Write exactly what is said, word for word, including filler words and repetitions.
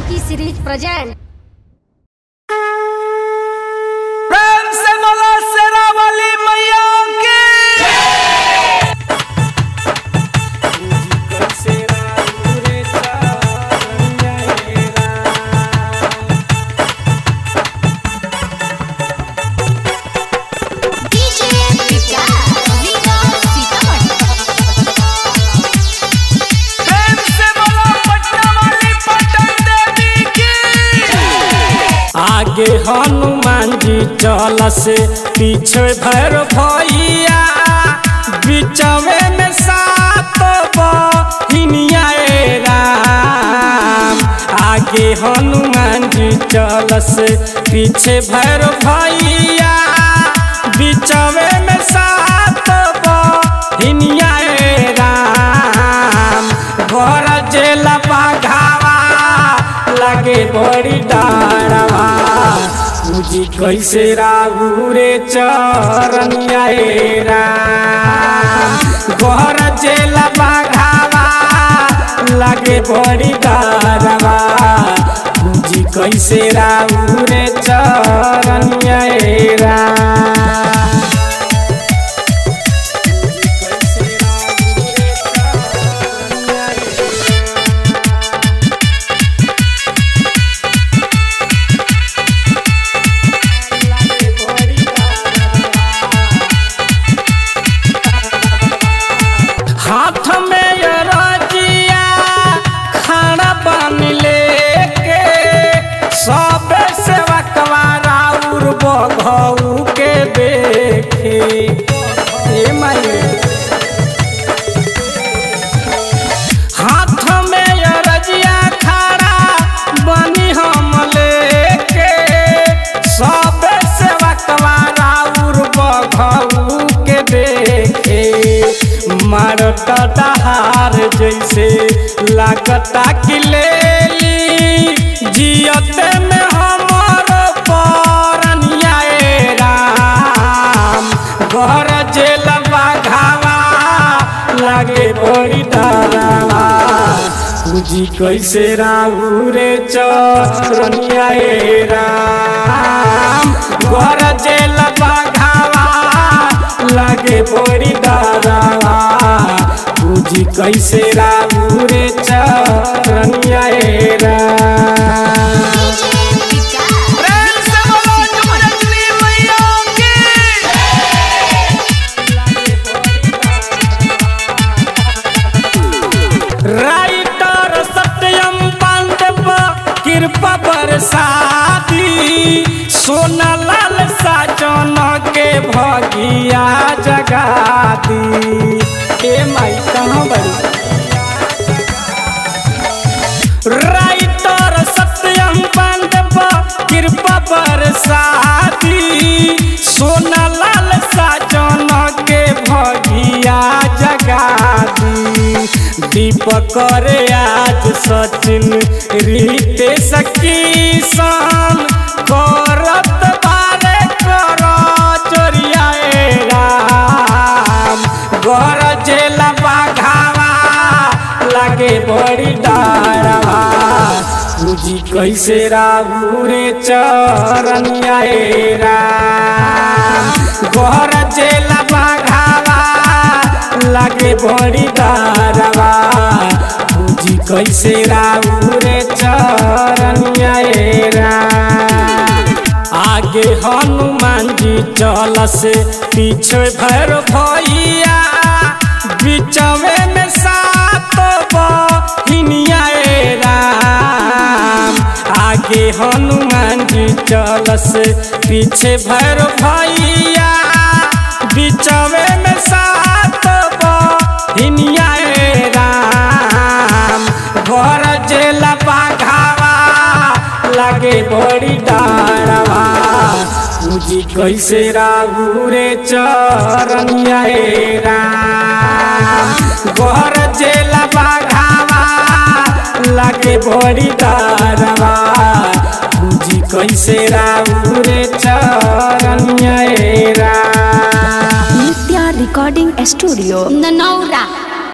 Janaki series present. प्रेम से बोलो शेरा वाली मैया की आगे हनुमान जी चल से पीछे भैरो भैया बीचवे में सात बहिनिया राम। आगे हनुमान जी चल से पीछे भैरो भैया बीचवे में सात बहिनिया राम। घर जेला बाघावा लगे बड़ी डारवा पूजी कैसे राहुरे चरनिया राम। घर जेला बाघावा लगे बड़ी डारवा पूजी कैसे राहुरे चरनिया राम। हाथ में रजिया खड़ा बनी हम लेके सब से बकवारा बघऊ के देखे मारता डहार जैसे लागता कि लेली जियत में हमार परनिया राम। घर जेला बाघावा लागे बड़ी डारवा पूजी कैसे राहुरे चरनिया राम। घर जेला बाघावा लागे बड़ी डारवा पूजी कैसे राहुरे चरनिया राम। राइटर सत्यम पांडे कृपा बरसाती सोनालाल साजन के भगिया जगाती। ए माई कहाँ बड़ी राइटर सत्यम पांडे कृपा बरसाती सोनालाल साजन के भगिया जगाती। दीपक रे आज सचिन रीते सखी सन करत बारे करो चोरिया राम। घर जेला बाघावा लगे बड़ी डारवा पूजी कैसे राहुरे चरनिया राम। घर जेला बाघावा लागे बड़ी डारवा पूजी कैसे राहुरे चरनिया राम। आगे हनुमान जी चल से पीछे भैरो भैया बीचवे में सात बहिनिया राम। आगे हनुमान जी चल से पीछे भैरो भैया बीचवे में सात बहिनिया राम। घर जेला बाघावा लागे बड़ी डारवा पूजी कैसे राहुरे चरनिया राम। घर जेला बाघावा लागे बड़ी डारवा पूजी कैसे राहुरे चरनिया राम। Recording studio Nanaura.